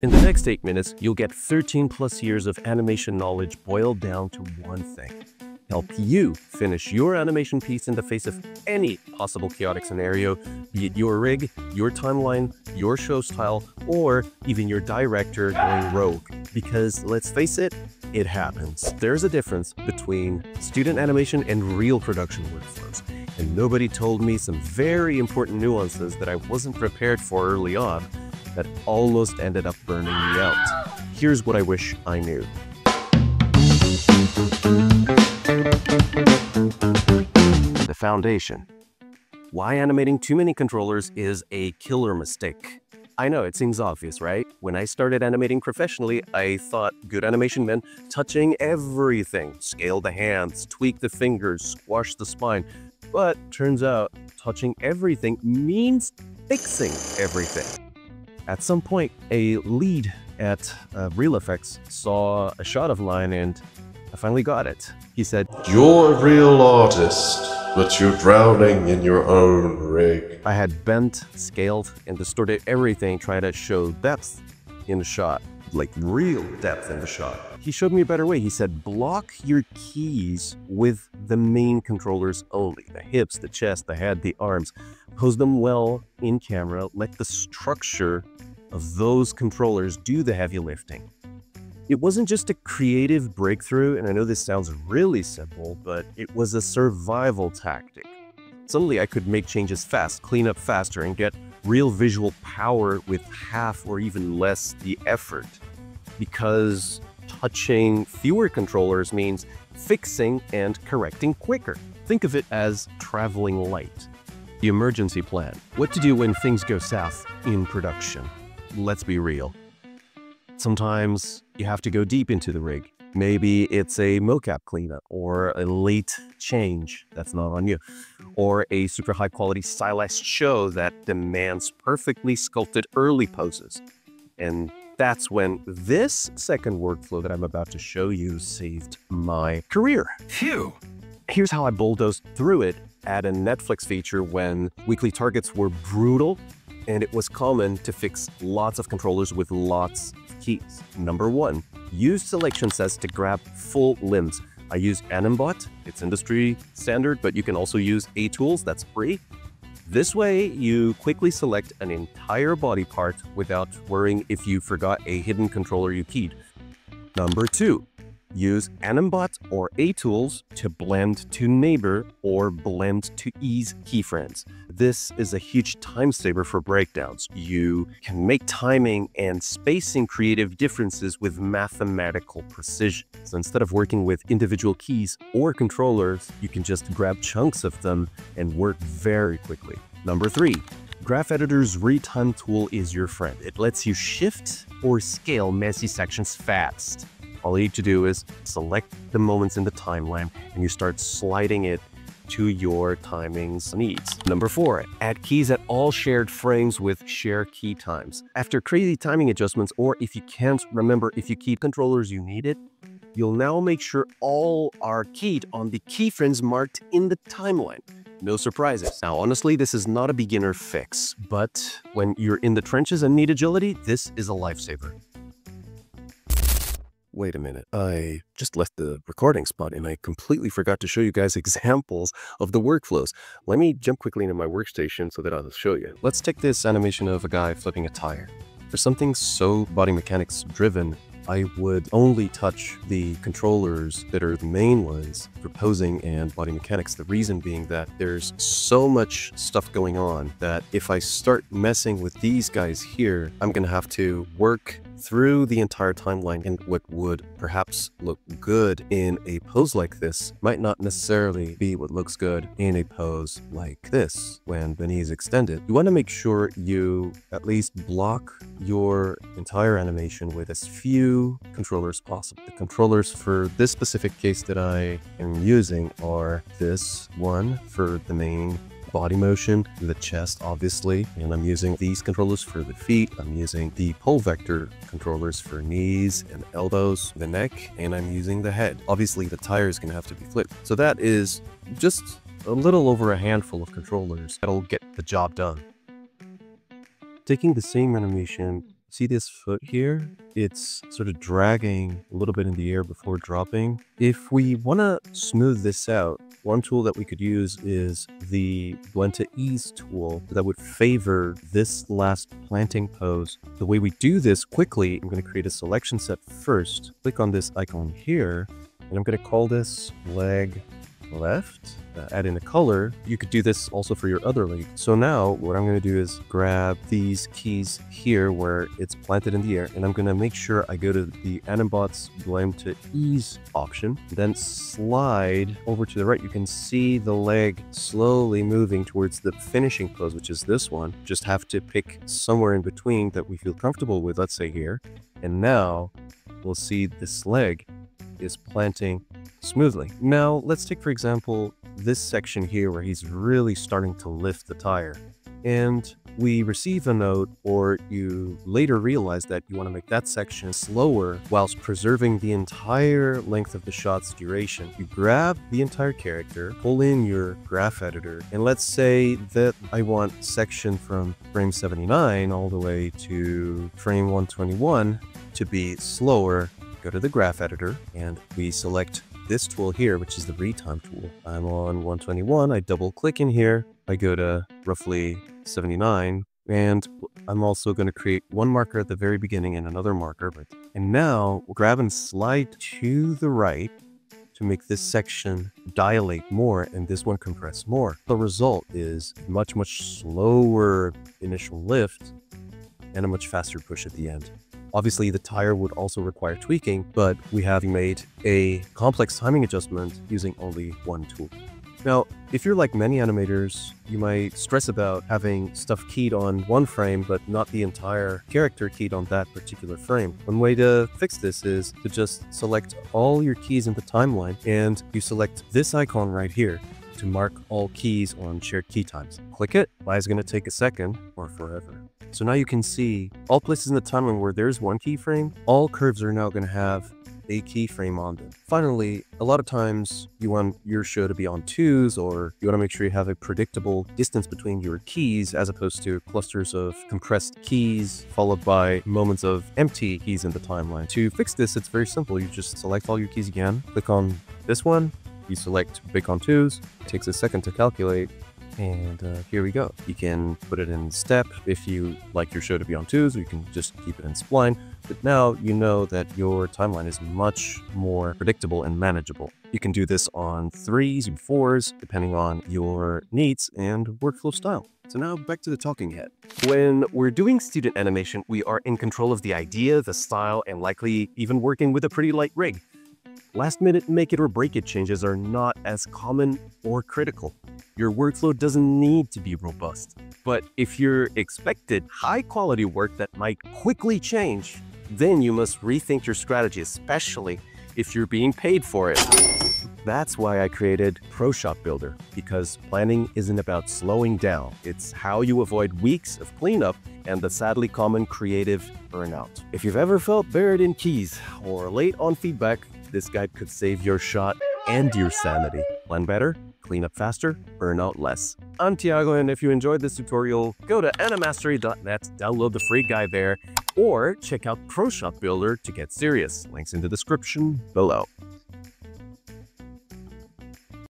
In the next 8 minutes, you'll get 13 plus years of animation knowledge boiled down to one thing. Help you finish your animation piece in the face of any possible chaotic scenario, be it your rig, your timeline, your show style, or even your director going rogue. Because let's face it, it happens. There's a difference between student animation and real production workflows. And nobody told me some very important nuances that I wasn't prepared for early on that almost ended up burning me out. Here's what I wish I knew. The foundation. Why animating too many controllers is a killer mistake. I know, it seems obvious, right? When I started animating professionally, I thought good animation meant touching everything. Scale the hands, tweak the fingers, squash the spine. But turns out, touching everything means fixing everything. At some point, a lead at Real Effects saw a shot of mine and I finally got it. He said, "You're a real artist, but you're drowning in your own rig." I had bent, scaled, and distorted everything, trying to show depth in the shot, like real depth in the shot. He showed me a better way. He said, block your keys with the main controllers only. The hips, the chest, the head, the arms. Pose them well in camera. Let the structure of those controllers do the heavy lifting. It wasn't just a creative breakthrough, and I know this sounds really simple, but it was a survival tactic. Suddenly I could make changes fast, clean up faster, and get real visual power with half or even less the effort. Because touching fewer controllers means fixing and correcting quicker. Think of it as traveling light. The emergency plan. What to do when things go south in production. Let's be real. Sometimes you have to go deep into the rig. Maybe it's a mocap cleanup or a late change that's not on you, or a super high quality stylized show that demands perfectly sculpted early poses. And that's when this second workflow that I'm about to show you saved my career. Phew! Here's how I bulldozed through it at a Netflix feature when weekly targets were brutal and it was common to fix lots of controllers with lots of keys. Number one, use selection sets to grab full limbs. I use AnimBot, it's industry standard, but you can also use aTools, that's free. This way, you quickly select an entire body part without worrying if you forgot a hidden controller you keyed. Number two, use AnimBot or aTools to blend to neighbor or blend to ease keyframes. This is a huge time saver for breakdowns. You can make timing and spacing creative differences with mathematical precision. So instead of working with individual keys or controllers, you can just grab chunks of them and work very quickly. Number three, Graph Editor's Retime tool is your friend. It lets you shift or scale messy sections fast. All you need to do is select the moments in the timeline and you start sliding it to your timing's needs. Number four, add keys at all shared frames with share key times. After crazy timing adjustments, or if you can't remember if you key controllers you needed, you'll now make sure all are keyed on the keyframes marked in the timeline. No surprises. Now, honestly, this is not a beginner fix, but when you're in the trenches and need agility, this is a lifesaver. Wait a minute, I just left the recording spot and I completely forgot to show you guys examples of the workflows. Let me jump quickly into my workstation so that I'll show you. Let's take this animation of a guy flipping a tire. For something so body mechanics driven, I would only touch the controllers that are the main ones for posing and body mechanics. The reason being that there's so much stuff going on that if I start messing with these guys here, I'm gonna have to work through the entire timeline, and what would perhaps look good in a pose like this might not necessarily be what looks good in a pose like this when the knee is extended. You want to make sure you at least block your entire animation with as few controllers possible. The controllers for this specific case that I am using are this one for the main body motion, the chest obviously, and I'm using these controllers for the feet, I'm using the pole vector controllers for knees and elbows, the neck, and I'm using the head. Obviously the tire is going to have to be flipped. So that is just a little over a handful of controllers that'll get the job done. Taking the same animation See this foot here? It's sort of dragging a little bit in the air before dropping. If we want to smooth this out, one tool that we could use is the Blend to Ease tool that would favor this last planting pose. The way we do this quickly, I'm going to create a selection set first. Click on this icon here, and I'm going to call this leg left. Add in a color. You could do this also for your other leg. So now what I'm going to do is grab these keys here where it's planted in the air, and I'm going to make sure I go to the AnimBot's Blend to Ease option, then slide over to the right. You can see the leg slowly moving towards the finishing pose, which is this one. Just have to pick somewhere in between that we feel comfortable with, let's say here. And now we'll see this leg is planting smoothly. Now let's take, for example, this section here where he's really starting to lift the tire, and we receive a note, or you later realize that you want to make that section slower whilst preserving the entire length of the shot's duration. You grab the entire character, pull in your graph editor, and let's say that I want section from frame 79 all the way to frame 121 to be slower. Go to the graph editor, and we select this tool here, which is the retime tool. I'm on 121. I double click in here. I go to roughly 79, and I'm also going to create one marker at the very beginning and another marker. And now we'll grab and slide to the right to make this section dilate more and this one compress more. The result is much, much slower initial lift and a much faster push at the end. Obviously, the tire would also require tweaking, but we have made a complex timing adjustment using only one tool. Now, if you're like many animators, you might stress about having stuff keyed on one frame, but not the entire character keyed on that particular frame. One way to fix this is to just select all your keys in the timeline, and you select this icon right here to mark all keys on shared key times. Click it. Why is it going to take a second or forever? So now you can see all places in the timeline where there's one keyframe, all curves are now going to have a keyframe on them. Finally, a lot of times you want your show to be on twos, or you want to make sure you have a predictable distance between your keys as opposed to clusters of compressed keys followed by moments of empty keys in the timeline. To fix this, it's very simple. You just select all your keys again, click on this one, you select big on twos, it takes a second to calculate, and here we go. You can put it in step if you like your show to be on twos, or you can just keep it in spline. But now you know that your timeline is much more predictable and manageable. You can do this on threes and fours, depending on your needs and workflow style. So now back to the talking head. When we're doing student animation, we are in control of the idea, the style, and likely even working with a pretty light rig. Last-minute make-it-or-break-it changes are not as common or critical. Your workflow doesn't need to be robust. But if you're expected high-quality work that might quickly change, then you must rethink your strategy, especially if you're being paid for it. That's why I created ProShotBuilder, because planning isn't about slowing down. It's how you avoid weeks of cleanup and the sadly common creative burnout. If you've ever felt buried in keys or late on feedback, this guide could save your shot and your sanity. Plan better, clean up faster, burn out less. I'm Tiago, and if you enjoyed this tutorial, go to animastery.net, download the free guide there, or check out ProShotBuilder to get serious. Links in the description below.